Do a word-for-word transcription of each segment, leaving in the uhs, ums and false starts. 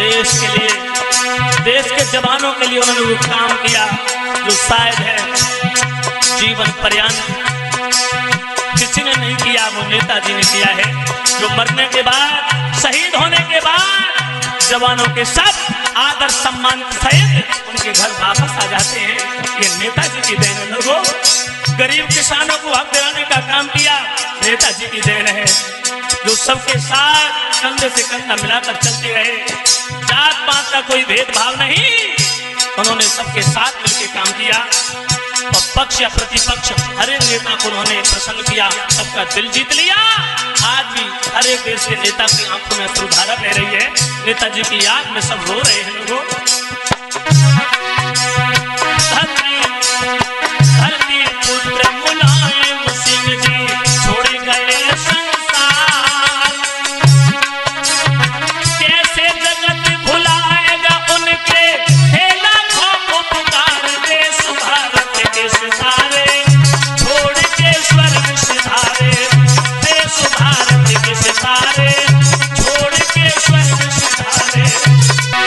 देश के लिए, देश के जवानों के लिए उन्होंने वो काम किया जो शायद है जीवन पर्यंत किसी ने नहीं किया। वो नेताजी ने किया है, जो मरने के बाद, शहीद होने के बाद जवानों के सब आदर सम्मान सहित उनके घर वापस आ जाते हैं। ये नेताजी की देन है लोगों। गरीब किसानों को हक दिलाने का काम किया, नेताजी की देन है। जो सबके साथ कंधे से कंधा मिलाकर चलते रहे, जात पात का कोई भेदभाव नहीं, उन्होंने सबके साथ मिलकर काम किया। पक्ष या प्रतिपक्ष हर एक नेता को उन्होंने प्रसन्न किया, सबका दिल जीत लिया। आज भी हर एक देश के नेता की आंखों में अश्रुधारा बह रही है, नेताजी की याद में सब रो रहे हैं लोगों। धरती धरती पुत्र मुलायम सिंह जी छोड़ गए संसार, कैसे जगत भुलाएगा उनके लाखों उपकार। देश भारत के सितारे छोड़ के स्वर्ग सिधारे, देश भारत के सितारे छोड़ के स्वर्ग सिधारे।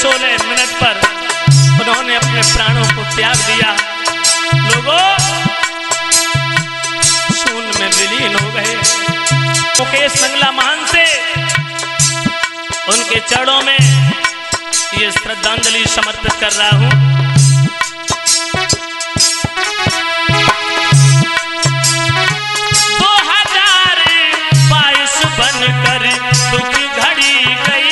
सोलह मिनट पर उन्होंने अपने प्राणों को त्याग दिया। लोगों शून्य में विलीन हो गए। मुकेश मंगला महान से उनके चरणों में ये श्रद्धांजलि समर्पित कर रहा हूं। दो हजार बाईस बनकर दुखी घड़ी गई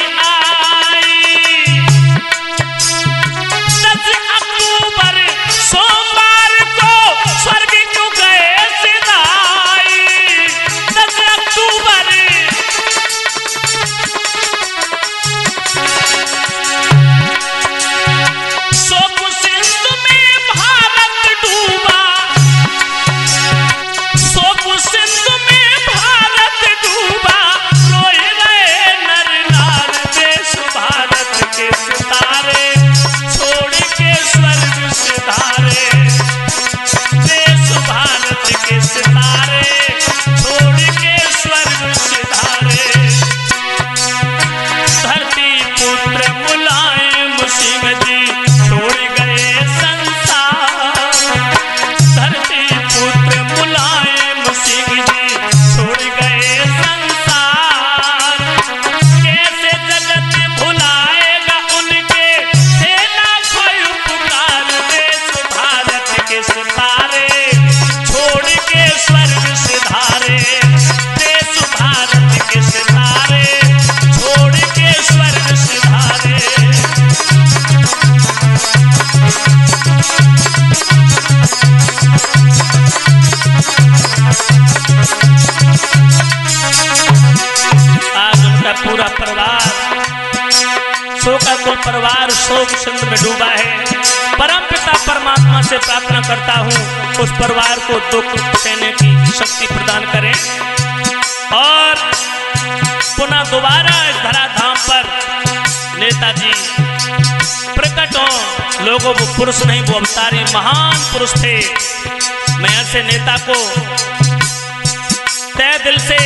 परिवार शोक सिंध में डूबा है। परम पिता परमात्मा से प्रार्थना करता हूं उस परिवार को दुख सहने की शक्ति प्रदान करें और पुनः दोबारा इस धराधाम पर नेताजी प्रकट हों। लोगों वो पुरुष नहीं, वो अवतारी महान पुरुष थे। मैं ऐसे नेता को तय दिल से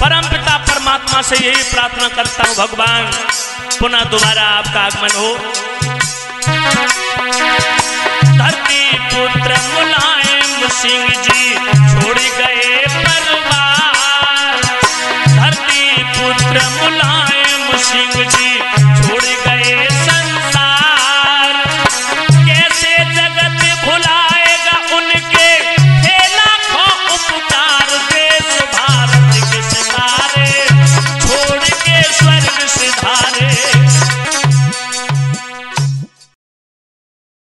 परम पिता परमात्मा से यही प्रार्थना करता हूं, भगवान पुनः दोबारा आपका आगमन हो। धरती पुत्र मुलायम सिंह जी छोड़ गए परिवार, धरती पुत्र मुलायम सिंह जी छोड़